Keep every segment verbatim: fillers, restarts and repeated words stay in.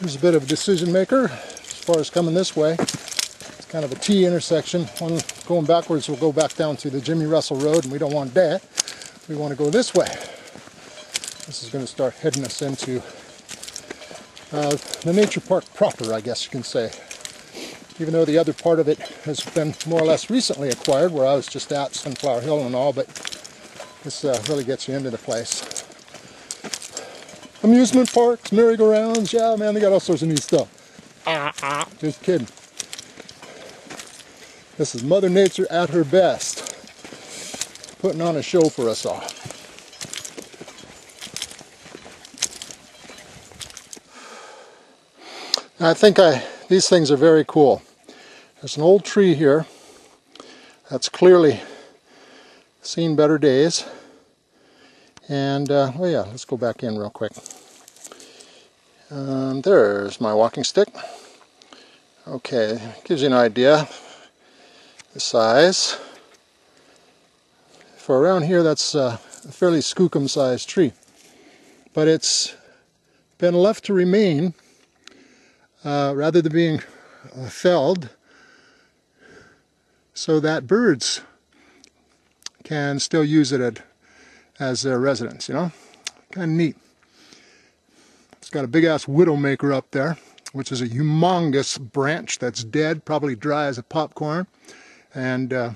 Here's a bit of a decision maker as far as coming this way. It's kind of a T intersection. One going backwards will go back down to the Jimmy Russell Road, and we don't want that. We want to go this way. This is going to start heading us into uh, the nature park proper, I guess you can say. Even though the other part of it has been more or less recently acquired, where I was just at Sunflower Hill and all, but this uh, really gets you into the place. Amusement parks, merry-go-rounds, yeah, man, they got all sorts of neat stuff. Ah, ah, just kidding. This is Mother Nature at her best, putting on a show for us all. I think I, these things are very cool. There's an old tree here that's clearly seen better days. And, uh, well, yeah, let's go back in real quick. Um, there's my walking stick. Okay, gives you an idea the size. For around here, that's uh, a fairly skookum-sized tree. But it's been left to remain, uh, rather than being uh, felled, so that birds can still use it at as their residence, you know? Kind of neat. It's got a big-ass widowmaker up there, which is a humongous branch that's dead, probably dry as a popcorn. And uh,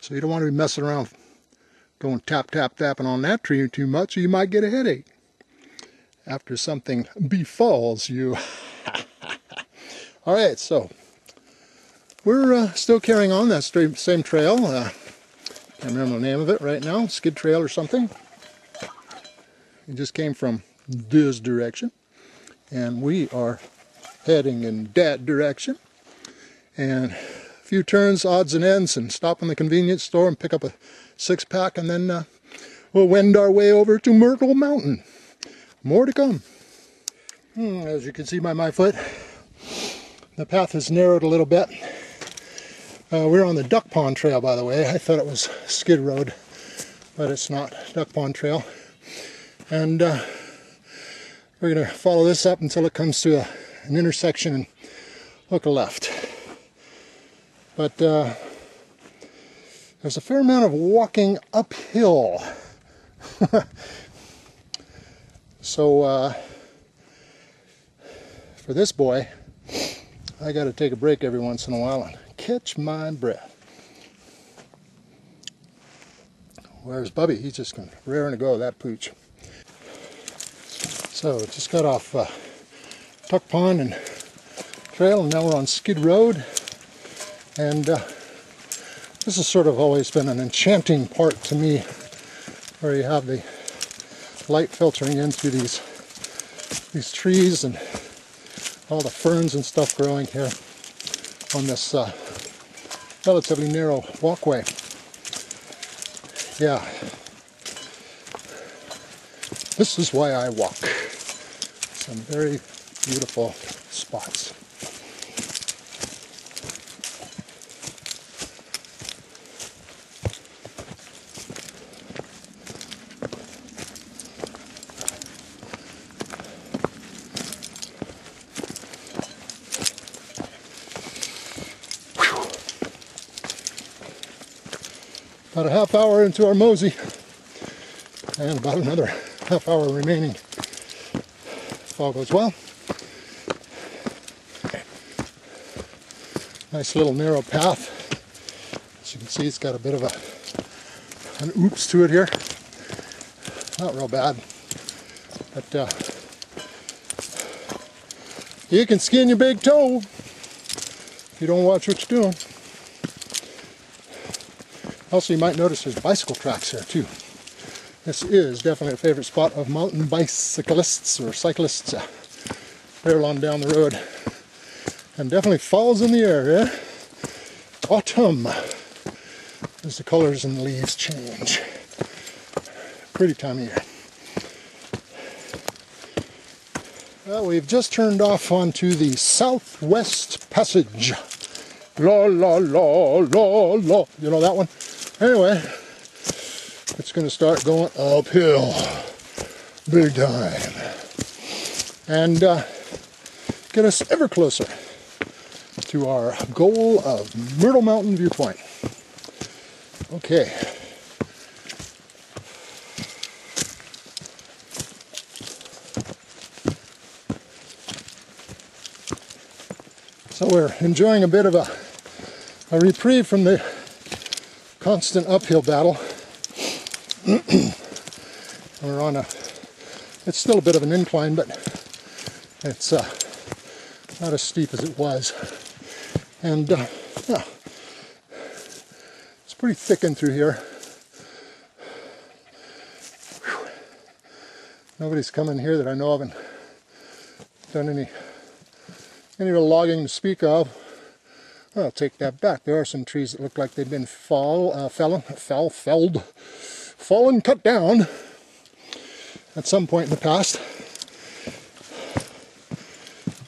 so you don't want to be messing around going tap, tap, tapping on that tree too much, or you might get a headache after something befalls you. All right, so we're uh, still carrying on that same trail. Uh, I can't remember the name of it right now, Skid Trail or something. It just came from this direction, and we are heading in that direction. And a few turns, odds and ends, and stop in the convenience store and pick up a six-pack, and then uh, we'll wend our way over to Myrtle Mountain. More to come. Hmm, as you can see by my foot, the path has narrowed a little bit. Uh, we're on the Duck Pond Trail, by the way. I thought it was Skid Road, but it's not. Duck Pond Trail. And uh, we're going to follow this up until it comes to a, an intersection and look left. But uh, there's a fair amount of walking uphill. So uh, for this boy, I got to take a break every once in a while and catch my breath. Where's Bubby? He's just going to raring to go, that pooch. So just got off uh, Duck Pond and Trail, and now we're on Skid Road. And uh, this has sort of always been an enchanting part to me, where you have the light filtering in through these these trees and all the ferns and stuff growing here on this uh, relatively narrow walkway. Yeah. This is why I walk. Some very beautiful spots. About a half hour into our mosey, and about another half hour remaining. If all goes well. Nice little narrow path. As you can see, it's got a bit of a an oops to it here. Not real bad, but uh, you can skin your big toe if you don't watch what you're doing. Also, you might notice there's bicycle tracks here, too. This is definitely a favorite spot of mountain bicyclists or cyclists. Uh, rail on down the road. And definitely falls in the air, eh? Autumn. As the colors and the leaves change. Pretty time of year. Well, we've just turned off onto the Southwest Passage. La la la la la. You know that one? Anyway, it's going to start going uphill. Big time. And uh, get us ever closer to our goal of Myrtle Mountain Viewpoint. Okay. So we're enjoying a bit of a, a reprieve from the constant uphill battle. We're on a, it's still a bit of an incline, but it's uh, not as steep as it was. And uh, yeah, it's pretty thick in through here. Whew. Nobody's come in here that I know of and done any Any real logging to speak of. Well, I'll take that back. There are some trees that look like they've been fall, uh, fell, fell, felled, fallen, cut down at some point in the past.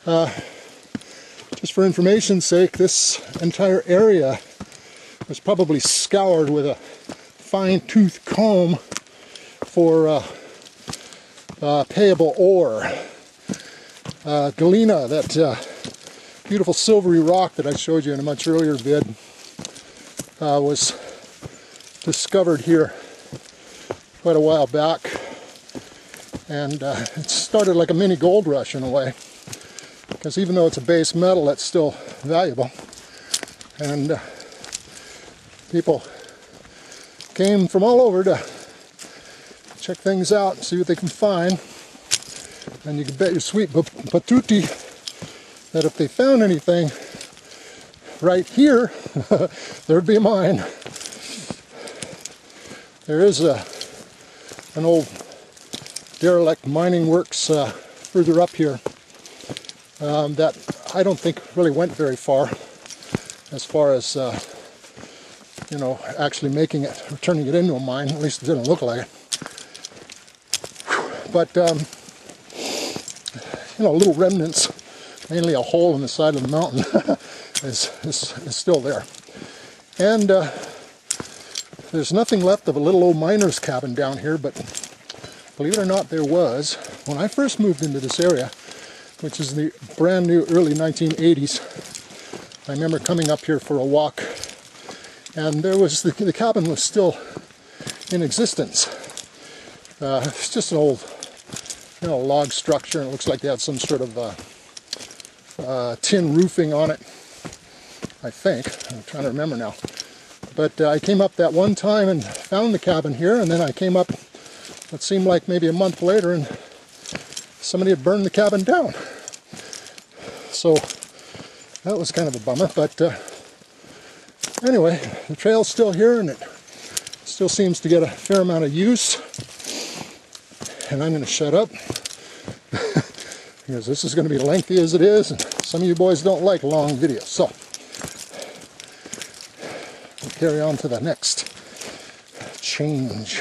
Uh, just for information's sake, this entire area was probably scoured with a fine-tooth comb for uh, uh, payable ore. Uh, galena, that uh, beautiful silvery rock that I showed you in a much earlier vid, uh, was discovered here quite a while back, and uh, it started like a mini gold rush in a way, because even though it's a base metal, it's still valuable, and uh, people came from all over to check things out and see what they can find. And you can bet your sweet patootie that if they found anything right here, there'd be mine. There is a, an old derelict mining works uh, further up here um, that I don't think really went very far as far as, uh, you know, actually making it, or turning it into a mine. At least it didn't look like it. But, um, you know, little remnants, mainly a hole in the side of the mountain, is, is, is still there. And uh, there's nothing left of a little old miner's cabin down here, but believe it or not, there was. When I first moved into this area, which is the brand new early nineteen eighties, I remember coming up here for a walk, and there was the, the cabin was still in existence. Uh, it's just an old, you know, log structure, and it looks like they had some sort of uh, uh, tin roofing on it, I think. I'm trying to remember now. But uh, I came up that one time and found the cabin here, and then I came up, it seemed like maybe a month later, and somebody had burned the cabin down. So that was kind of a bummer, but uh, anyway, the trail's still here, and it still seems to get a fair amount of use. And I'm going to shut up because this is going to be lengthy as it is, and some of you boys don't like long videos. So we'll carry on to the next change.